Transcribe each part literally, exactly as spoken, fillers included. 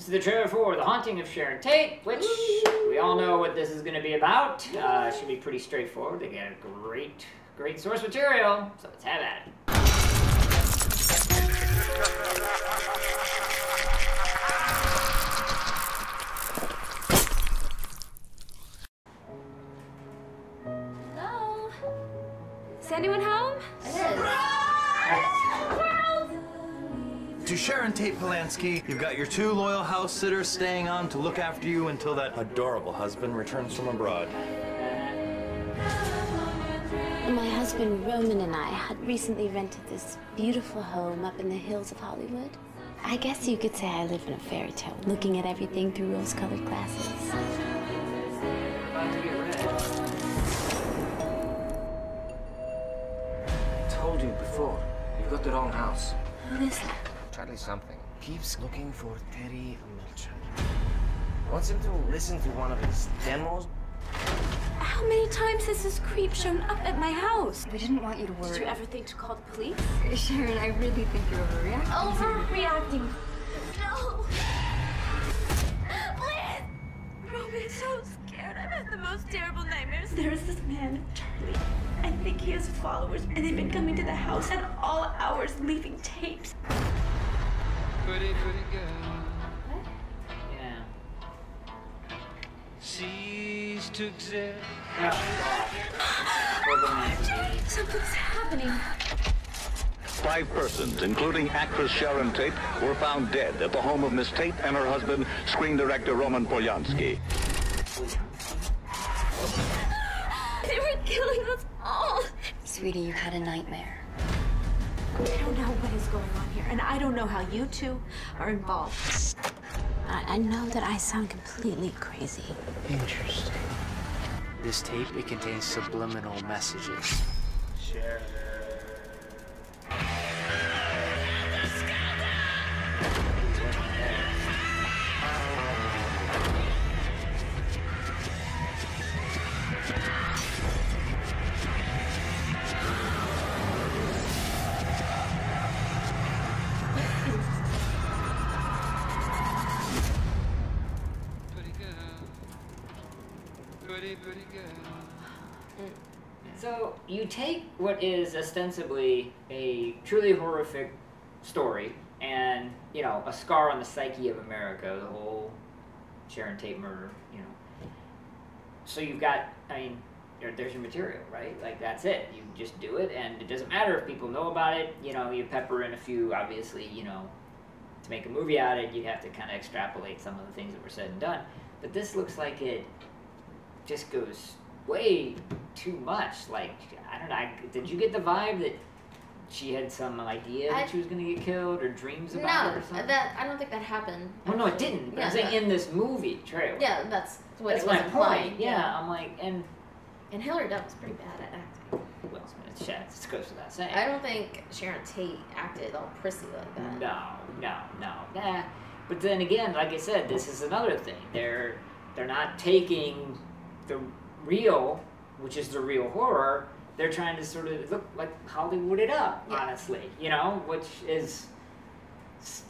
This is the trailer for The Haunting of Sharon Tate, which we all know what this is going to be about. Uh, it should be pretty straightforward. They got a great, great source material, so let's have at it. Hello? Is anyone home? It is. Surprise! To Sharon Tate Polanski, you've got your two loyal house sitters staying on to look after you until that adorable husband returns from abroad. My husband, Roman, and I had recently rented this beautiful home up in the hills of Hollywood. I guess you could say I live in a fairy tale, looking at everything through rose-colored glasses. I told you before, you've got the wrong house. Who is that? Charlie something keeps looking for Terry Mulcher. Wants him to listen to one of his demos. How many times has this creep shown up at my house? We didn't want you to worry. Did you ever think to call the police? Sharon, I really think you're overreacting. Overreacting? No! Please! Roman, I'm so scared. I've had the most terrible nightmares. There is this man, Charlie. I think he has followers, and they've been coming to the house at all hours, leaving tapes. Pretty, pretty girl. What? Yeah. Cease to exist. Oh, something's happening. Five persons, including actress Sharon Tate, were found dead at the home of Miss Tate and her husband, screen director Roman Polanski. They were killing us all. Sweetie, you had a nightmare. I don't know what is going on here, and I don't know how you two are involved. I, I know that I sound completely crazy. Interesting. This tape, it contains subliminal messages. Sharon. Pretty, pretty good. So you take what is ostensibly a truly horrific story and, you know, a scar on the psyche of America, the whole Sharon Tate murder, you know. So you've got, I mean, there, there's your material, right? Like, that's it. You just do it, and it doesn't matter if people know about it. You know, you pepper in a few, obviously, you know, to make a movie out of it, you have to kind of extrapolate some of the things that were said and done. But this looks like it just goes way too much. Like, I don't know, I, did you get the vibe that she had some idea I, that she was going to get killed or dreams about no, it or something? No, that, I don't think that happened. Well, no, it didn't. But yeah, I'm saying that, in this movie, trailer. Yeah, that's what that's it was my implying. Point. Yeah, yeah, I'm like, and... And Hilary Duff was pretty bad at acting. Well, it goes without saying. I don't think Sharon Tate acted all prissy like that. No, no, no. Nah. But then again, like I said, this is another thing. They're, they're not taking... the real, which is the real horror, they're trying to sort of look like Hollywood it up, yeah. Honestly, you know, which is,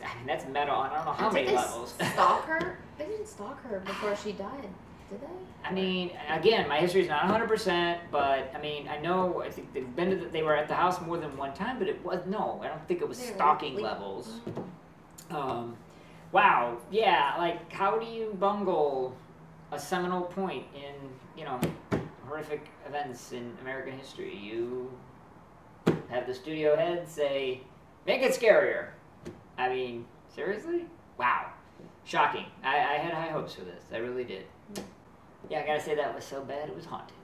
I mean, that's metal on I don't know how and many did they levels. Stalk her? They didn't stalk her before she died, did they? I mean, again, my history's not one hundred percent, but I mean, I know, I think they've been to the, they were at the house more than one time, but it was, no, I don't think it was they're stalking like, levels. Um, wow, yeah, like, how do you bungle a seminal point in, you know, horrific events in American history? You have the studio head say, make it scarier. I mean, seriously? Wow. Shocking. I, I had high hopes for this. I really did. Yeah, I gotta say that was so bad it was haunted.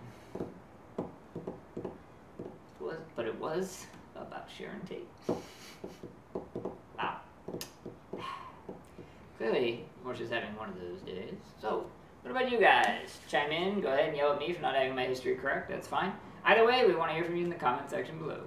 It was, but it was about Sharon Tate. Wow. Clearly, Mulcher's having one of those days. So, what about you guys? Chime in, go ahead and yell at me for not having my history correct, that's fine. Either way, we want to hear from you in the comment section below.